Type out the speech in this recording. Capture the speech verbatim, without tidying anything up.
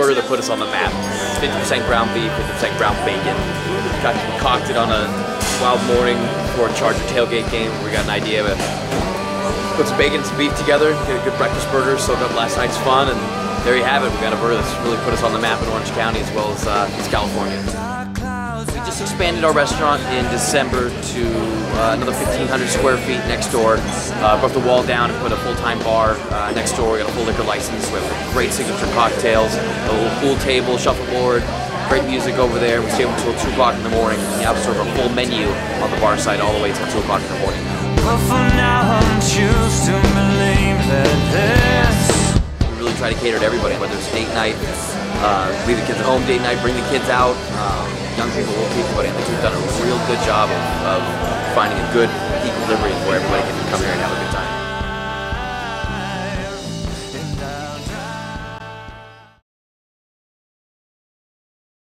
burger that put us on the map. fifty percent ground beef, fifty percent ground bacon. Got concocted on a wild morning for a Charger tailgate game. We got an idea of it. Put some bacon and some beef together, get a good breakfast burger, soak up last night's fun, and there you have it. We got a burger that's really put us on the map in Orange County as well as uh, East California. We just expanded our restaurant in December to uh, another fifteen hundred square feet next door. Uh, broke the wall down and put a full-time bar uh, next door. We got a full liquor license. We have great signature cocktails, a little pool table, shuffleboard, great music over there. We stay up until two o'clock in the morning. We have sort of a full menu on the bar side all the way until two o'clock in the morning. But for now, I'm choose to believe that this. We really try to cater to everybody, whether it's date night, uh, leave the kids at home date night, bring the kids out. Um, Young people, old people, but I think we've done a real good job of, of finding a good equilibrium where everybody can come here and have a good time.